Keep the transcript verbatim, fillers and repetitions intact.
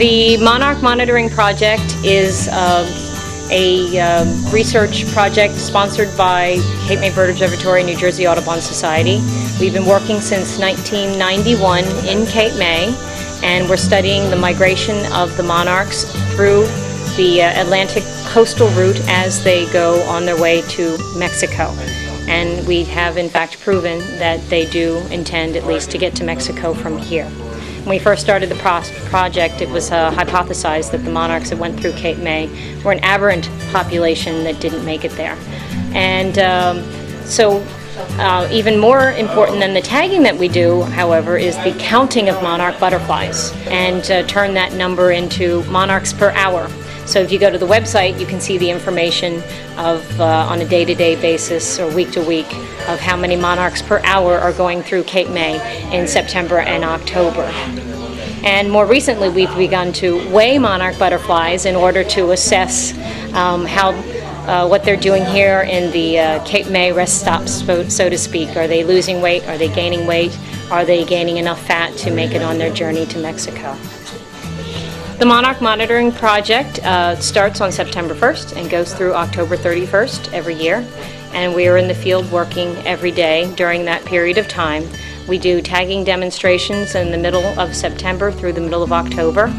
The Monarch Monitoring Project is uh, a uh, research project sponsored by Cape May Bird Observatory, New Jersey Audubon Society. We've been working since nineteen ninety-one in Cape May, and we're studying the migration of the monarchs through the uh, Atlantic coastal route as they go on their way to Mexico. And we have in fact proven that they do intend at least to get to Mexico from here. When we first started the pro project, it was uh, hypothesized that the monarchs that went through Cape May were an aberrant population that didn't make it there. And um, so uh, even more important than the tagging that we do, however, is the counting of monarch butterflies, and uh, turn that number into monarchs per hour. So if you go to the website, you can see the information of uh, on a day-to-day basis or week-to-week of how many monarchs per hour are going through Cape May in September and October. And more recently, we've begun to weigh monarch butterflies in order to assess um, how uh, what they're doing here in the uh, Cape May rest stops, so, so to speak. Are they losing weight? Are they gaining weight? Are they gaining enough fat to make it on their journey to Mexico? The Monarch Monitoring Project uh, starts on September first and goes through October thirty-first every year, and we are in the field working every day during that period of time. We do tagging demonstrations in the middle of September through the middle of October.